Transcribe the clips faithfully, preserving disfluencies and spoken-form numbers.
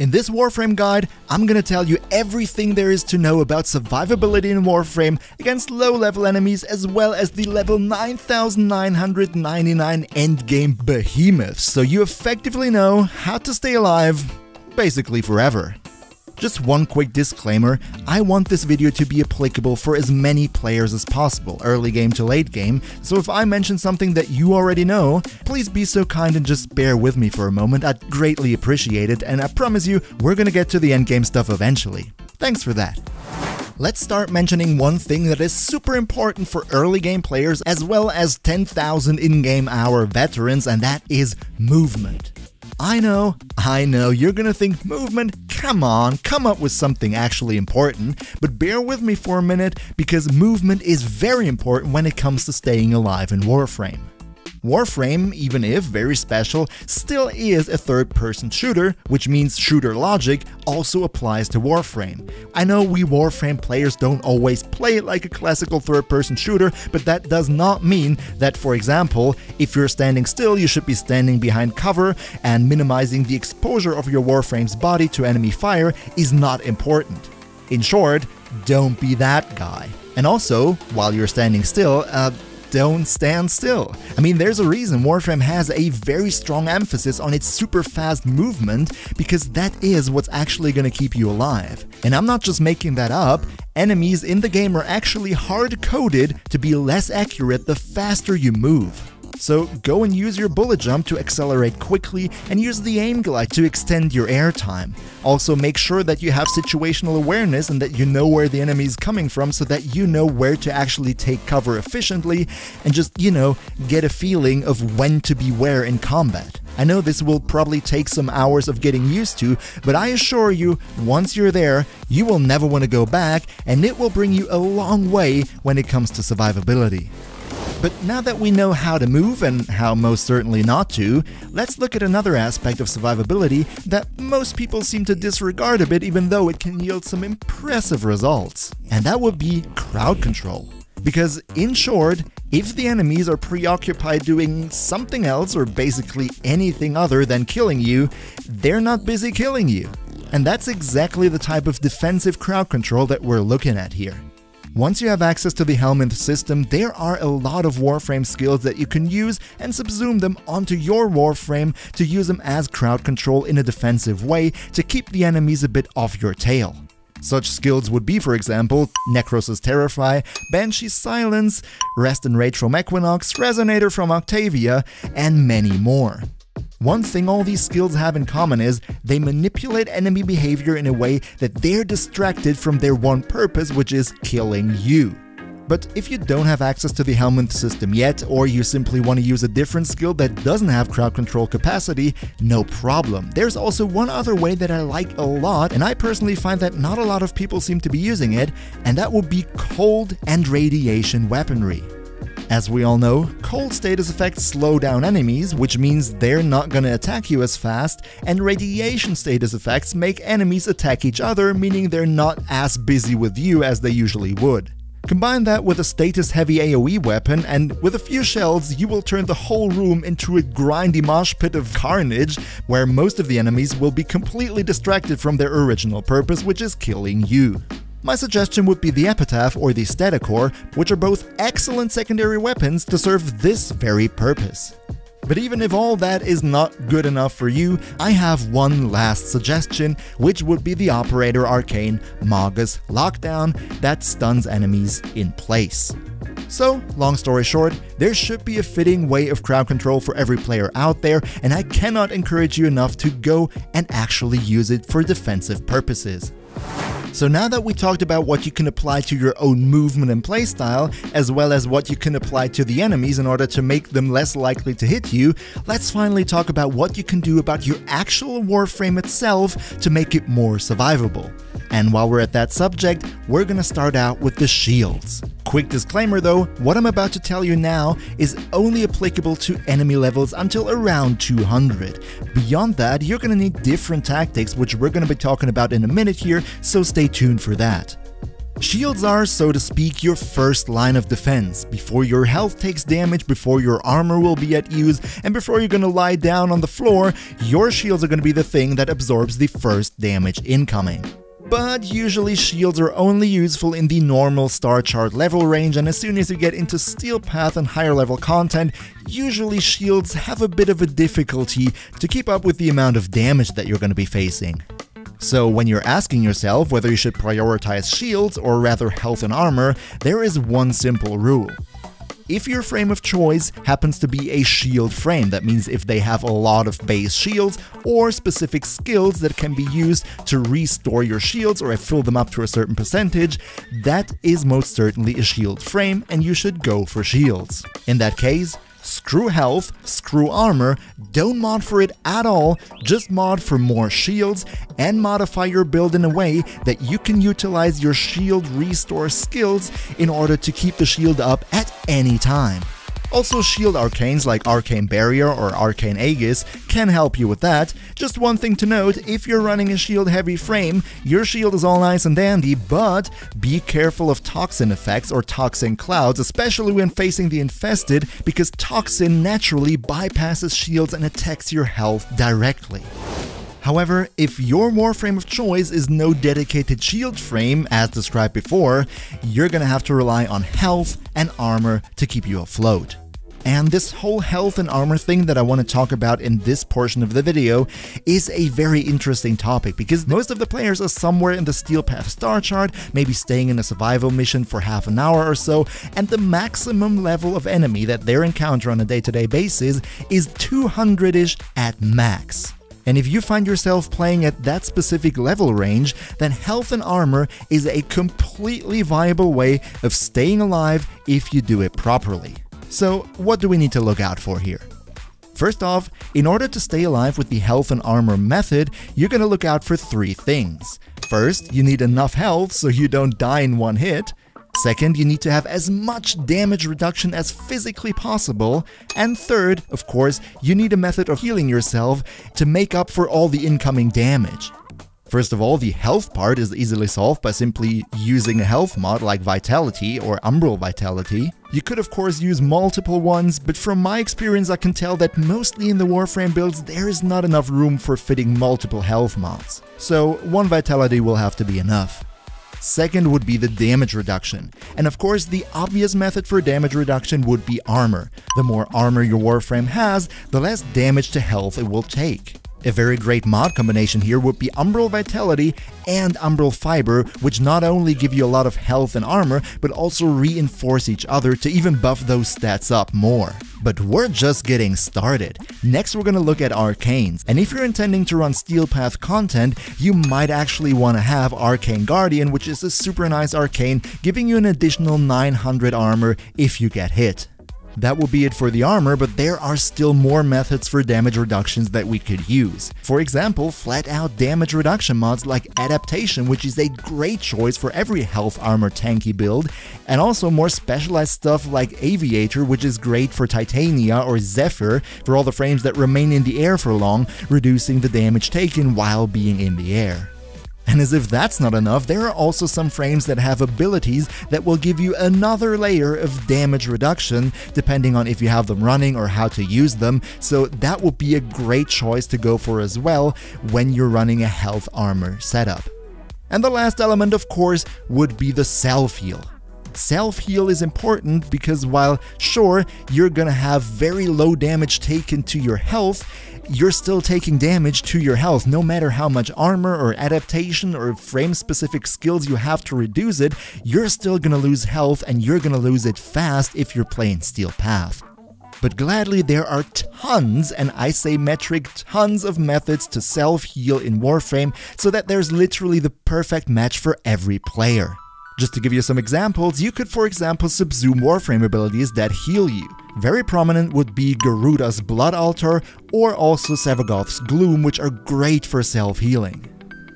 In this Warframe guide, I'm gonna tell you everything there is to know about survivability in Warframe against low-level enemies as well as the level nine thousand nine hundred ninety-nine endgame behemoths, so you effectively know how to stay alive basically forever. Just one quick disclaimer, I want this video to be applicable for as many players as possible, early game to late game, so if I mention something that you already know, please be so kind and just bear with me for a moment, I'd greatly appreciate it, and I promise you, we're gonna get to the endgame stuff eventually. Thanks for that. Let's start mentioning one thing that is super important for early game players as well as ten thousand in-game hour veterans, and that is movement. I know, I know, you're gonna think movement, come on, come up with something actually important, but bear with me for a minute because movement is very important when it comes to staying alive in Warframe. Warframe, even if very special, still is a third-person shooter, which means shooter logic also applies to Warframe. I know we Warframe players don't always play it like a classical third-person shooter, but that does not mean that, for example, if you're standing still, you should be standing behind cover and minimizing the exposure of your Warframe's body to enemy fire is not important. In short, don't be that guy. And also, while you're standing still, uh, don't stand still. I mean, there's a reason Warframe has a very strong emphasis on its super fast movement, because that is what's actually gonna keep you alive. And I'm not just making that up, enemies in the game are actually hard-coded to be less accurate the faster you move. So go and use your bullet jump to accelerate quickly and use the aim glide to extend your air time. Also make sure that you have situational awareness and that you know where the enemy is coming from so that you know where to actually take cover efficiently and just, you know, get a feeling of when to be where in combat. I know this will probably take some hours of getting used to, but I assure you, once you're there, you will never want to go back and it will bring you a long way when it comes to survivability. But now that we know how to move and how most certainly not to, let's look at another aspect of survivability that most people seem to disregard a bit even though it can yield some impressive results. And that would be crowd control. Because in short, if the enemies are preoccupied doing something else or basically anything other than killing you, they're not busy killing you. And that's exactly the type of defensive crowd control that we're looking at here. Once you have access to the Helminth system, there are a lot of Warframe skills that you can use and subsume them onto your Warframe to use them as crowd control in a defensive way to keep the enemies a bit off your tail. Such skills would be, for example, Necros' Terrify, Banshee's Silence, Rest and Rage from Equinox, Resonator from Octavia, and many more. One thing all these skills have in common is they manipulate enemy behavior in a way that they're distracted from their one purpose, which is killing you. But if you don't have access to the Helminth system yet, or you simply want to use a different skill that doesn't have crowd control capacity, no problem. There's also one other way that I like a lot, and I personally find that not a lot of people seem to be using it, and that would be cold and radiation weaponry. As we all know, cold status effects slow down enemies, which means they're not gonna attack you as fast, and radiation status effects make enemies attack each other, meaning they're not as busy with you as they usually would. Combine that with a status-heavy AoE weapon, and with a few shells, you will turn the whole room into a grindy mosh pit of carnage, where most of the enemies will be completely distracted from their original purpose, which is killing you. My suggestion would be the Epitaph or the Stetacore, which are both excellent secondary weapons to serve this very purpose. But even if all that is not good enough for you, I have one last suggestion, which would be the Operator Arcane Magus Lockdown that stuns enemies in place. So, long story short, there should be a fitting way of crowd control for every player out there, and I cannot encourage you enough to go and actually use it for defensive purposes. So now that we talked about what you can apply to your own movement and playstyle, as well as what you can apply to the enemies in order to make them less likely to hit you, let's finally talk about what you can do about your actual Warframe itself to make it more survivable. And while we're at that subject, we're gonna start out with the shields. Quick disclaimer though, what I'm about to tell you now is only applicable to enemy levels until around two hundred. Beyond that, you're gonna need different tactics, which we're gonna be talking about in a minute here, so stay tuned for that. Shields are, so to speak, your first line of defense, before your health takes damage, before your armor will be at use, and before you're gonna lie down on the floor, your shields are gonna be the thing that absorbs the first damage incoming. But usually shields are only useful in the normal star chart level range, and as soon as you get into Steel Path and higher level content, usually shields have a bit of a difficulty to keep up with the amount of damage that you're going to be facing. So when you're asking yourself whether you should prioritize shields or rather health and armor, there is one simple rule. If your frame of choice happens to be a shield frame, that means if they have a lot of base shields or specific skills that can be used to restore your shields or fill them up to a certain percentage, that is most certainly a shield frame and you should go for shields. In that case, screw health, screw armor, don't mod for it at all, just mod for more shields and modify your build in a way that you can utilize your shield restore skills in order to keep the shield up at any time. Also, shield arcanes like Arcane Barrier or Arcane Aegis can help you with that. Just one thing to note, if you're running a shield heavy frame, your shield is all nice and dandy, but be careful of toxin effects or toxin clouds, especially when facing the infested, because toxin naturally bypasses shields and attacks your health directly. However, if your Warframe of choice is no dedicated shield frame, as described before, you're gonna have to rely on health and armor to keep you afloat. And this whole health and armor thing that I want to talk about in this portion of the video is a very interesting topic, because most of the players are somewhere in the Steel Path star chart, maybe staying in a survival mission for half an hour or so, and the maximum level of enemy that they encounter on a day-to-day basis is two hundred-ish at max. And if you find yourself playing at that specific level range, then health and armor is a completely viable way of staying alive if you do it properly. So what do we need to look out for here? First off, in order to stay alive with the health and armor method, you're gonna look out for three things. First, you need enough health so you don't die in one hit. Second, you need to have as much damage reduction as physically possible. And third, of course, you need a method of healing yourself to make up for all the incoming damage. First of all, the health part is easily solved by simply using a health mod like Vitality or Umbral Vitality. You could of course use multiple ones, but from my experience I can tell that mostly in the Warframe builds there is not enough room for fitting multiple health mods. So one Vitality will have to be enough. Second would be the damage reduction. And of course, the obvious method for damage reduction would be armor. The more armor your Warframe has, the less damage to health it will take. A very great mod combination here would be Umbral Vitality and Umbral Fiber, which not only give you a lot of health and armor, but also reinforce each other to even buff those stats up more. But we're just getting started. Next we're gonna look at arcanes, and if you're intending to run Steel Path content, you might actually want to have Arcane Guardian, which is a super nice arcane, giving you an additional nine hundred armor if you get hit. That will be it for the armor, but there are still more methods for damage reductions that we could use. For example, flat-out damage reduction mods like Adaptation, which is a great choice for every health armor tanky build, and also more specialized stuff like Aviator, which is great for Titania or Zephyr for all the frames that remain in the air for long, reducing the damage taken while being in the air. And as if that's not enough, there are also some frames that have abilities that will give you another layer of damage reduction, depending on if you have them running or how to use them, so that would be a great choice to go for as well when you're running a health armor setup. And the last element, of course, would be the self-heal. Self-heal is important because while, sure, you're gonna have very low damage taken to your health, you're still taking damage to your health, no matter how much armor or adaptation or frame-specific skills you have to reduce it, you're still gonna lose health and you're gonna lose it fast if you're playing Steel Path. But gladly, there are tons, and I say metric tons, of methods to self-heal in Warframe, so that there's literally the perfect match for every player. Just to give you some examples, you could for example subsume Warframe abilities that heal you. Very prominent would be Garuda's Blood Altar or also Sevagoth's Gloom, which are great for self-healing.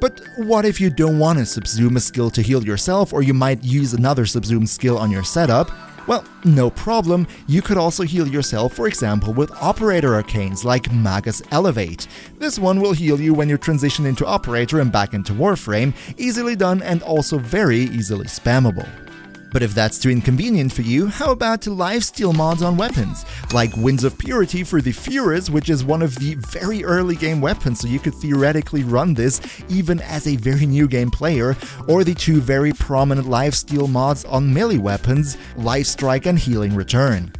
But what if you don't want to subsume a skill to heal yourself, or you might use another subsume skill on your setup? Well, no problem, you could also heal yourself, for example, with Operator Arcanes like Magus Elevate. This one will heal you when you transition into Operator and back into Warframe, easily done and also very easily spammable. But if that's too inconvenient for you, how about lifesteal mods on weapons? Like Winds of Purity for the Furus, which is one of the very early game weapons, so you could theoretically run this even as a very new game player, or the two very prominent lifesteal mods on melee weapons, Lifestrike and Healing Return.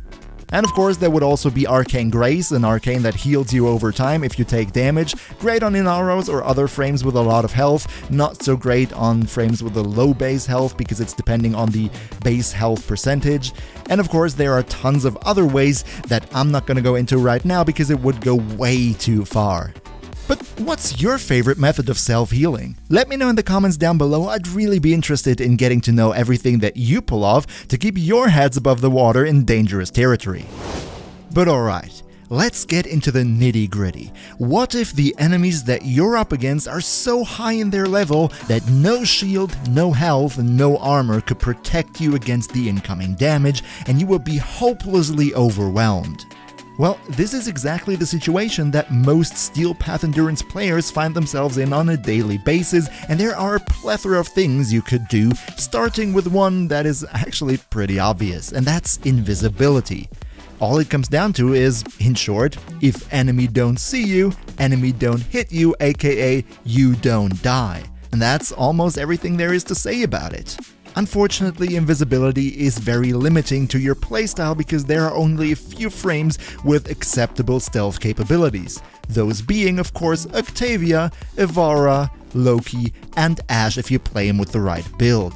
And of course there would also be Arcane Grace, an arcane that heals you over time if you take damage, great on Inaros or other frames with a lot of health, not so great on frames with a low base health because it's depending on the base health percentage. And of course there are tons of other ways that I'm not gonna go into right now because it would go way too far. But what's your favorite method of self-healing? Let me know in the comments down below, I'd really be interested in getting to know everything that you pull off to keep your heads above the water in dangerous territory. But alright, let's get into the nitty-gritty. What if the enemies that you're up against are so high in their level that no shield, no health, no armor could protect you against the incoming damage and you will be hopelessly overwhelmed? Well, this is exactly the situation that most Steel Path Endurance players find themselves in on a daily basis, and there are a plethora of things you could do, starting with one that is actually pretty obvious, and that's invisibility. All it comes down to is, in short, if enemy don't see you, enemy don't hit you, aka you don't die. And that's almost everything there is to say about it. Unfortunately, invisibility is very limiting to your playstyle because there are only a few frames with acceptable stealth capabilities. Those being, of course, Octavia, Ivara, Loki, and Ashe if you play him with the right build.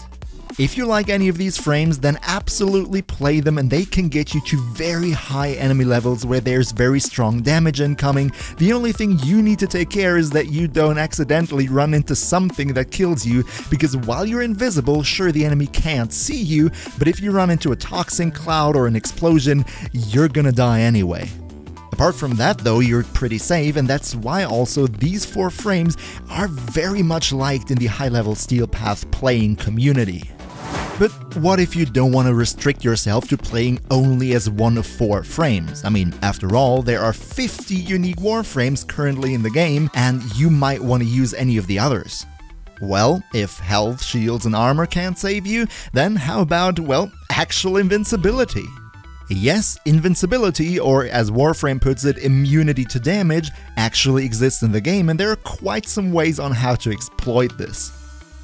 If you like any of these frames, then absolutely play them and they can get you to very high enemy levels where there's very strong damage incoming. The only thing you need to take care is that you don't accidentally run into something that kills you, because while you're invisible, sure, the enemy can't see you, but if you run into a toxin cloud or an explosion, you're gonna die anyway. Apart from that though, you're pretty safe, and that's why also these four frames are very much liked in the high-level Steel Path playing community. But what if you don't want to restrict yourself to playing only as one of four frames? I mean, after all, there are fifty unique warframes currently in the game, and you might want to use any of the others. Well, if health, shields and armor can't save you, then how about, well, actual invincibility? Yes, invincibility, or as Warframe puts it, immunity to damage, actually exists in the game, and there are quite some ways on how to exploit this.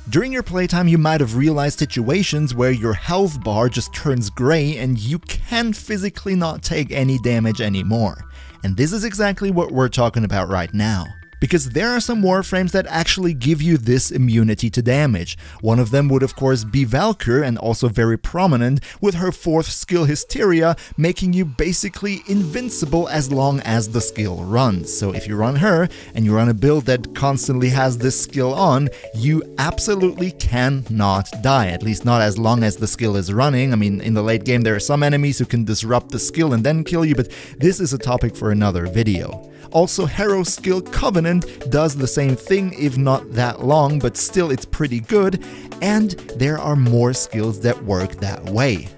During your playtime, you might have realized situations where your health bar just turns grey and you can physically not take any damage anymore. And this is exactly what we're talking about right now. Because there are some warframes that actually give you this immunity to damage. One of them would of course be Valkyr, and also very prominent, with her fourth skill Hysteria, making you basically invincible as long as the skill runs. So if you run her, and you run a build that constantly has this skill on, you absolutely cannot die, at least not as long as the skill is running. I mean, in the late game there are some enemies who can disrupt the skill and then kill you, but this is a topic for another video. Also, Hero skill Covenant does the same thing, if not that long, but still it's pretty good, and there are more skills that work that way.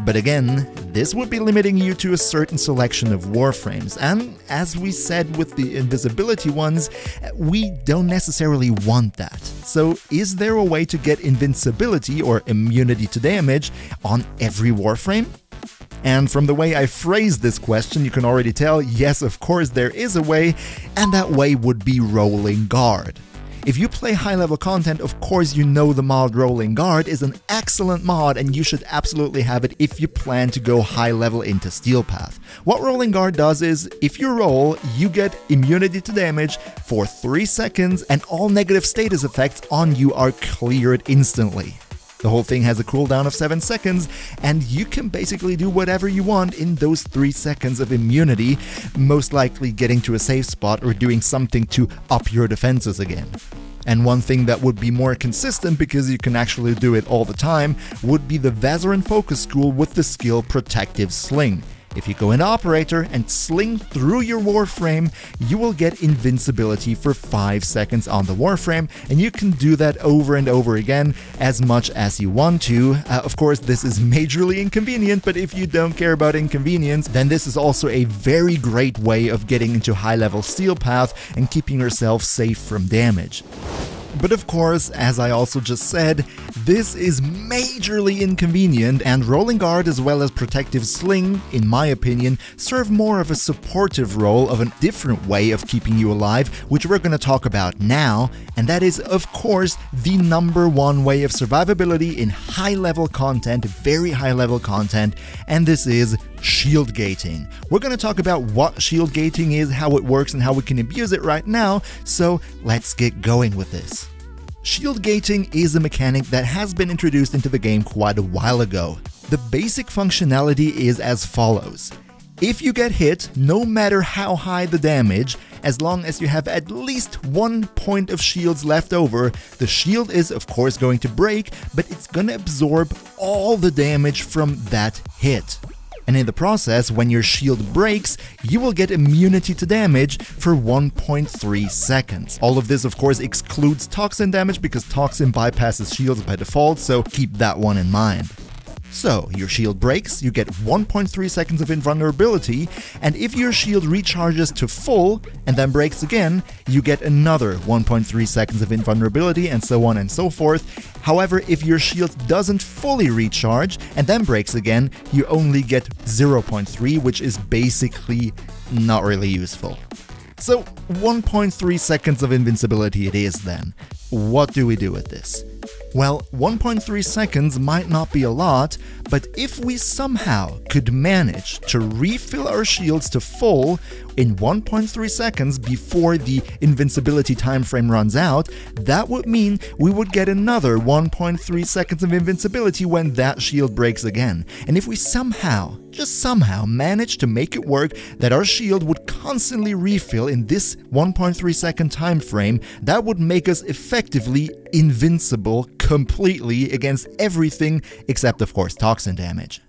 But again, this would be limiting you to a certain selection of warframes, and as we said with the invisibility ones, we don't necessarily want that. So is there a way to get invincibility or immunity to damage on every warframe? And from the way I phrased this question, you can already tell, yes, of course there is a way, and that way would be Rolling Guard. If you play high-level content, of course you know the mod Rolling Guard is an excellent mod, and you should absolutely have it if you plan to go high-level into Steel Path. What Rolling Guard does is, if you roll, you get immunity to damage for three seconds, and all negative status effects on you are cleared instantly. The whole thing has a cooldown of seven seconds, and you can basically do whatever you want in those three seconds of immunity, most likely getting to a safe spot or doing something to up your defenses again. And one thing that would be more consistent, because you can actually do it all the time, would be the Vazoran Focus School with the skill Protective Sling. If you go into Operator and sling through your Warframe, you will get invincibility for five seconds on the Warframe, and you can do that over and over again as much as you want to. Uh, of course, this is majorly inconvenient, but if you don't care about inconvenience, then this is also a very great way of getting into high-level Steel Path and keeping yourself safe from damage. But of course, as I also just said, this is majorly inconvenient, and Rolling Guard as well as Protective Sling, in my opinion, serve more of a supportive role of a different way of keeping you alive, which we're going to talk about now, and that is, of course, the number one way of survivability in high-level content, very high-level content, and this is Shield Gating. We're going to talk about what Shield Gating is, how it works, and how we can abuse it right now, so let's get going with this. Shield Gating is a mechanic that has been introduced into the game quite a while ago. The basic functionality is as follows. If you get hit, no matter how high the damage, as long as you have at least one point of shields left over, the shield is of course going to break, but it's going to absorb all the damage from that hit. And in the process, when your shield breaks, you will get immunity to damage for one point three seconds. All of this, of course, excludes toxin damage because toxin bypasses shields by default, so keep that one in mind. So, your shield breaks, you get one point three seconds of invulnerability, and if your shield recharges to full and then breaks again, you get another one point three seconds of invulnerability, and so on and so forth. However, if your shield doesn't fully recharge and then breaks again, you only get zero point three, which is basically not really useful. So, one point three seconds of invincibility it is then. What do we do with this? Well, one point three seconds might not be a lot, but if we somehow could manage to refill our shields to full in one point three seconds before the invincibility timeframe runs out, that would mean we would get another one point three seconds of invincibility when that shield breaks again. And if we somehow, just somehow, manage to make it work that our shield would constantly refill in this one point three second timeframe, that would make us effectively invincible completely against everything except, of course, toxin damage.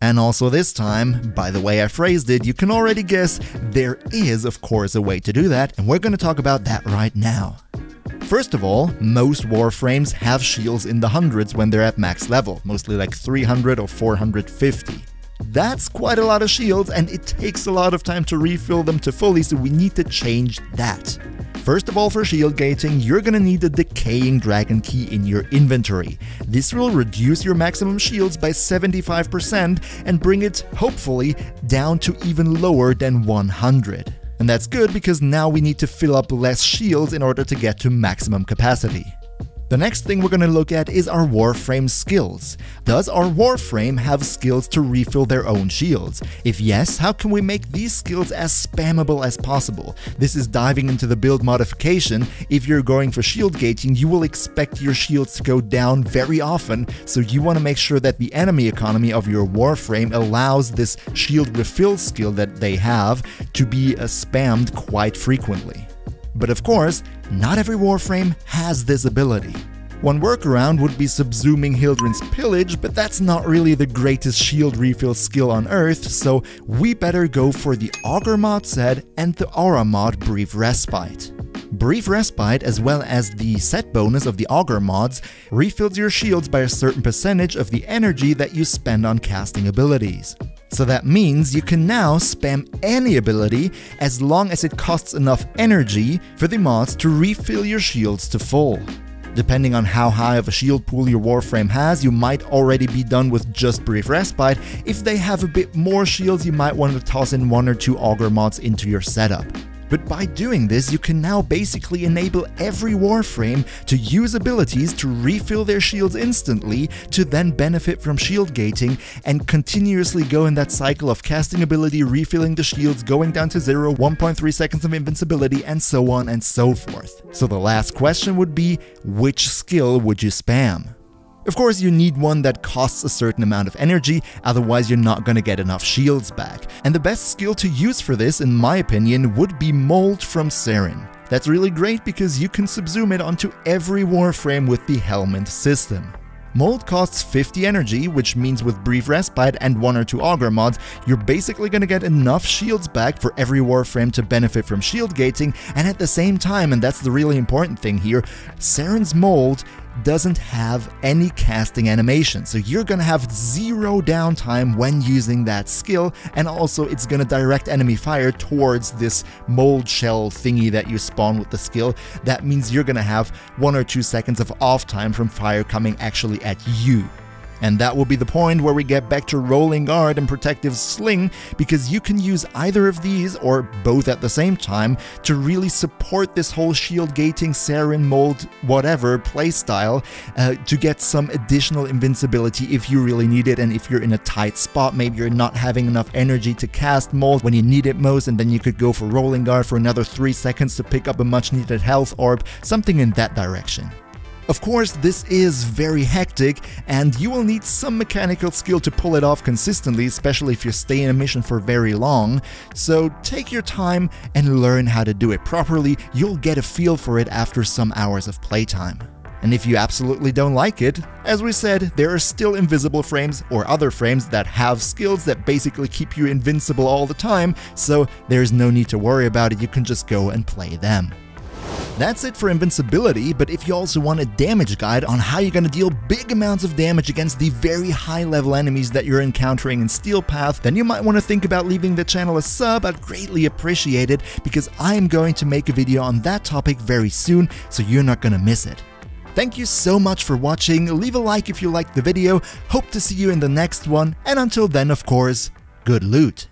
And also this time, by the way I phrased it, you can already guess there is, of course, a way to do that, and we're going to talk about that right now. First of all, most Warframes have shields in the hundreds when they're at max level, mostly like three hundred or four hundred fifty. That's quite a lot of shields, and it takes a lot of time to refill them to fully, so we need to change that. First of all, for shield gating, you're gonna need a decaying dragon key in your inventory. This will reduce your maximum shields by seventy-five percent and bring it, hopefully, down to even lower than one hundred. And that's good because now we need to fill up less shields in order to get to maximum capacity. The next thing we're going to look at is our Warframe skills. Does our Warframe have skills to refill their own shields? If yes, how can we make these skills as spammable as possible? This is diving into the build modification. If you're going for shield gating, you will expect your shields to go down very often, so you want to make sure that the enemy economy of your Warframe allows this shield refill skill that they have to be uh, spammed quite frequently. But of course, not every Warframe has this ability. One workaround would be subsuming Hildren's Pillage, but that's not really the greatest shield refill skill on Earth, so we better go for the Augur mod set and the Aura mod Brief Respite. Brief Respite, as well as the set bonus of the Augur mods, refills your shields by a certain percentage of the energy that you spend on casting abilities. So that means you can now spam any ability as long as it costs enough energy for the mods to refill your shields to full. Depending on how high of a shield pool your Warframe has, you might already be done with just Brief Respite. If they have a bit more shields, you might want to toss in one or two Augur mods into your setup. But by doing this, you can now basically enable every Warframe to use abilities to refill their shields instantly, to then benefit from shield gating and continuously go in that cycle of casting ability, refilling the shields, going down to zero, one point three seconds of invincibility, and so on and so forth. So the last question would be, which skill would you spam? Of course, you need one that costs a certain amount of energy, otherwise you're not going to get enough shields back. And the best skill to use for this, in my opinion, would be Molt from Saryn. That's really great because you can subsume it onto every Warframe with the Helminth system. Molt costs fifty energy, which means with Brief Respite and one or two Augur mods, you're basically gonna get enough shields back for every Warframe to benefit from shield gating, and at the same time, and that's the really important thing here, Saryn's Molt doesn't have any casting animation, so you're gonna have zero downtime when using that skill, and also it's gonna direct enemy fire towards this mold shell thingy that you spawn with the skill. That means you're gonna have one or two seconds of off time from fire coming actually at you. And that will be the point where we get back to Rolling Guard and Protective Sling, because you can use either of these, or both at the same time, to really support this whole shield gating, Saryn, Molt, whatever playstyle uh, to get some additional invincibility if you really need it, and if you're in a tight spot, maybe you're not having enough energy to cast Molt when you need it most, and then you could go for Rolling Guard for another three seconds to pick up a much needed health orb, something in that direction. Of course, this is very hectic, and you will need some mechanical skill to pull it off consistently, especially if you stay in a mission for very long. So take your time and learn how to do it properly. You'll get a feel for it after some hours of playtime. And if you absolutely don't like it, as we said, there are still invisible frames or other frames that have skills that basically keep you invincible all the time, so there's no need to worry about it, you can just go and play them. That's it for invincibility, but if you also want a damage guide on how you're gonna deal big amounts of damage against the very high level enemies that you're encountering in Steel Path, then you might want to think about leaving the channel a sub. I'd greatly appreciate it, because I am going to make a video on that topic very soon, so you're not gonna miss it. Thank you so much for watching, leave a like if you liked the video, hope to see you in the next one, and until then, of course, good loot!